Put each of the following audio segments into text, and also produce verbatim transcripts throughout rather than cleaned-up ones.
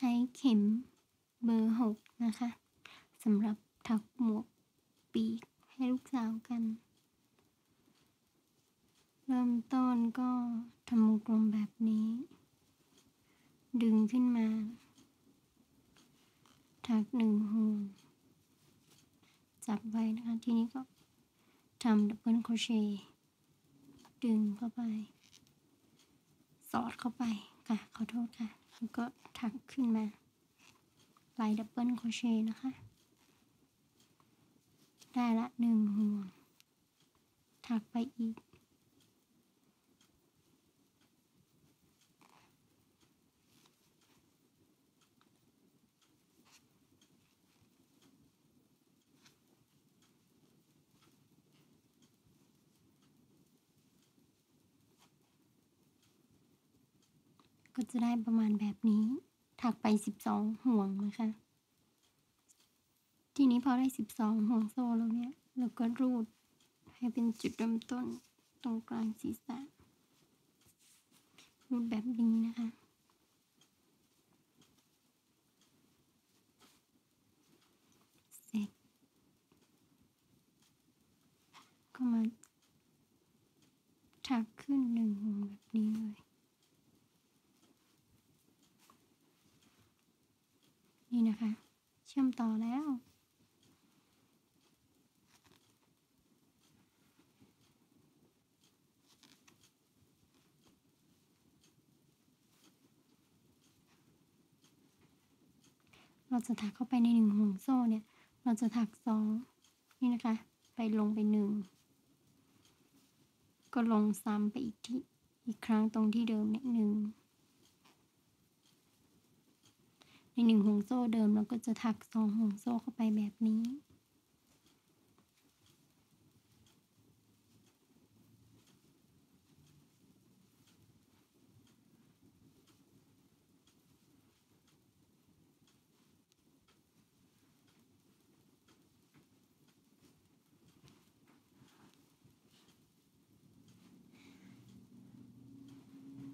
ใช้เข็มเบอร์หกนะคะสำหรับถักหมวกปีกให้ลูกสาวกันเริ่มต้นก็ทำวงกลมแบบนี้ดึงขึ้นมาถักหนึ่งห่วงจับไว้นะคะทีนี้ก็ทำดับเบิลโครเชต์ดึงเข้าไปสอดเข้าไปค่ะขอโทษค่ะแล้วก็ถักขึ้นมาลายดับเบิลโครเชต์นะคะได้ละหนึ่งห่วงถักไปอีกก็จะได้ประมาณแบบนี้ถักไปสิบสองห่วงนะคะทีนี้พอได้สิบสองห่วงโซ่แล้วเนี่ยเราก็รูดให้เป็นจุดเริ่มต้นตรงกลางศีรษะรูดแบบนี้นะคะเสร็จก็มาถักขึ้นหนึ่งห่วงแบบนี้เลยนี่นะคะเชื่อมต่อแล้วเราจะถักเข้าไปในหนึ่งห่วงโซ่เนี่ยเราจะถักสองนี่นะคะไปลงไปหนึ่งก็ลงซ้ำไปอีกที่อีกครั้งตรงที่เดิมเนี่ยหนึ่งในหนึ่งห่วงโซ่เดิมเราก็จะถักสองห่วงโซ่เ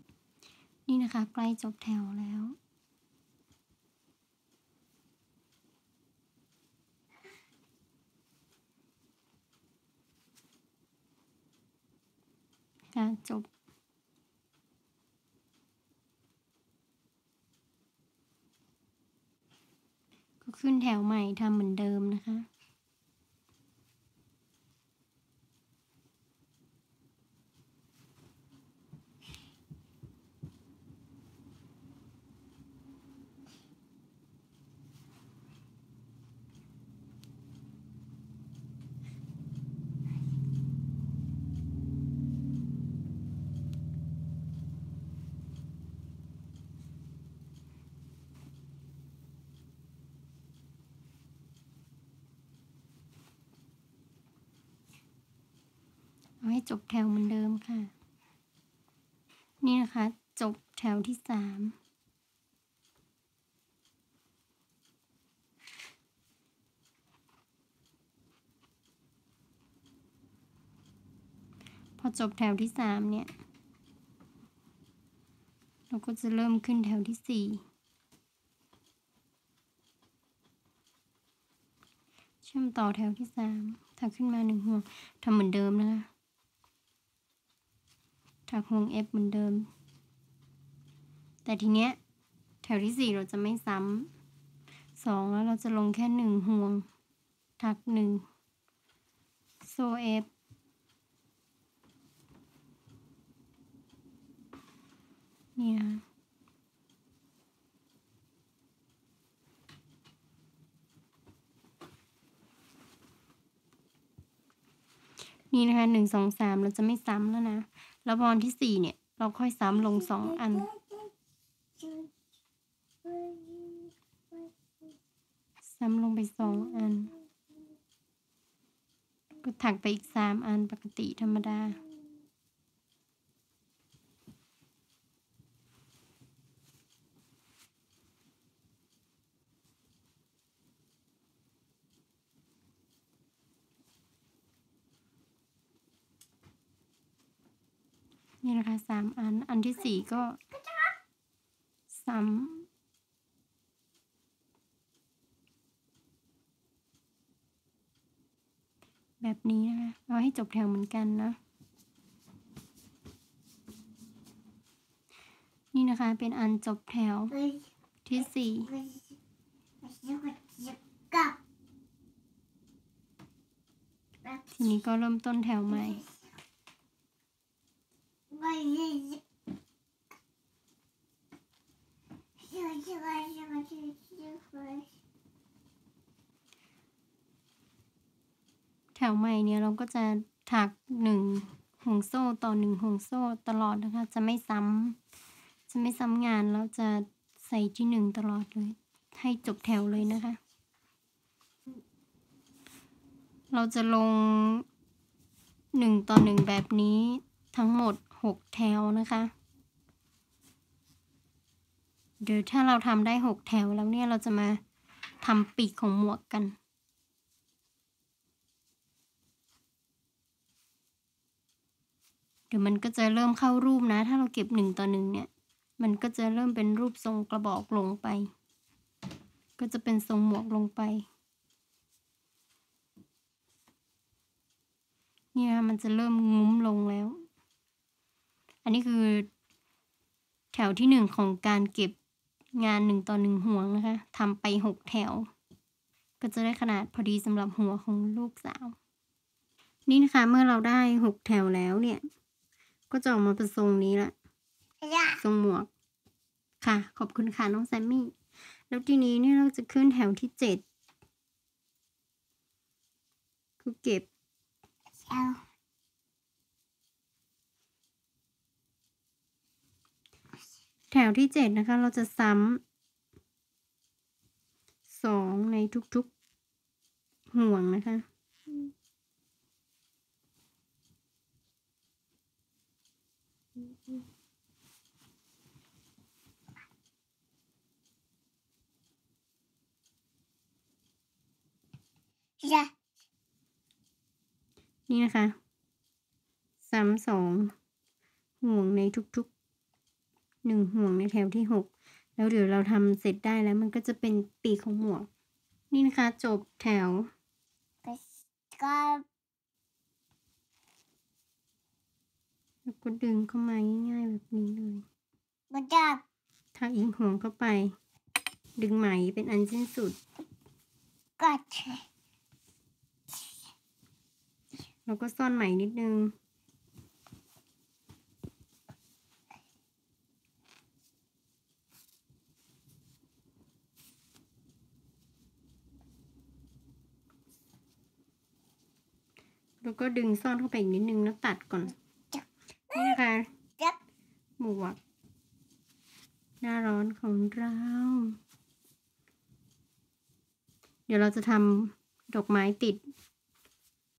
ข้าไปแบบนี้นี่นะคะใกล้จบแถวแล้วจบก็ขึ้นแถวใหม่ทำเหมือนเดิมนะคะให้จบแถวเหมือนเดิมค่ะนี่นะคะจบแถวที่สามพอจบแถวที่สามเนี่ยเราก็จะเริ่มขึ้นแถวที่สี่เชื่อมต่อแถวที่สามถักขึ้นมาหนึ่งห่วงทำเหมือนเดิมนะคะถักห่วง F เหมือนเดิมแต่ทีเนี้ยแถวที่สี่เราจะไม่ซ้ำสองแล้วเราจะลงแค่หนึ่งห่วงถักหนึ่งโซ่ F นี่นะนี่นะคะหนึ่งสองสามเราจะไม่ซ้ำแล้วนะแล้วบอลที่สี่เนี่ยเราค่อยซ้ำลงสองอันซ้ำลงไปสองอันก็ถักไปอีกสามอันปกติธรรมดานี่นะคะสามอันอันที่สี่ก็ซ้ำ แบบนี้นะคะเอาให้จบแถวเหมือนกันนะนี่นะคะเป็นอันจบแถวที่สี่ทีนี้ก็เริ่มต้นแถวใหม่แถวใหม่เนี่ยเราก็จะถักหนึ่งห่วงโซ่ต่อหนึ่งห่วงโซ่ตลอดนะคะจะไม่ซ้ำจะไม่ซ้ำงานแล้วจะใส่ที่หนึ่งตลอดเลยให้จบแถวเลยนะคะเราจะลงหนึ่งต่อหนึ่งแบบนี้ทั้งหมดหกแถวนะคะเดี๋ยวถ้าเราทำได้หกแถวแล้วเนี่ยเราจะมาทำปีกของหมวกกันเดี๋ยวมันก็จะเริ่มเข้ารูปนะถ้าเราเก็บหนึ่งต่อหนึ่งเนี่ยมันก็จะเริ่มเป็นรูปทรงกระบอกลงไปก็จะเป็นทรงหมวกลงไปเนี่ยมันจะเริ่มงุ้มลงแล้วอันนี้คือแถวที่หนึ่งของการเก็บงานหนึ่งต่อหนึ่งห่วงนะคะทำไปหกแถวก็จะได้ขนาดพอดีสำหรับหัวของลูกสาวนี่นะคะเมื่อเราได้หกแถวแล้วเนี่ยก็จะออกมาเป็นทรงนี้ละทรงหมวกค่ะขอบคุณค่ะน้องแซมมี่แล้วทีนี้เนี่ยเราจะขึ้นแถวที่เจ็ดคือเก็บแถวที่เจ็ดนะคะเราจะซ้ำสองในทุกๆห่วงนะคะนี่นะคะซ้ำสองห่วงในทุกๆหนึ่งห่วงในแถวที่หกแล้วเดี๋ยวเราทำเสร็จได้แล้วมันก็จะเป็นปีกของหมวกนี่นะคะจบแถวก็แล้วก็ดึงเข้ามาง่ายๆแบบนี้เลยถักอีกห่วงเข้าไปดึงไหมเป็นอันสิ้นสุดแล้วก็ซ่อนไหมนิดนึงแล้วก็ดึงซ่อนเข้าไปอีกนิดนึงแล้วตัดก่อนนี่นะคะหมวกหน้าร้อนของเราเดี๋ยวเราจะทำดอกไม้ติด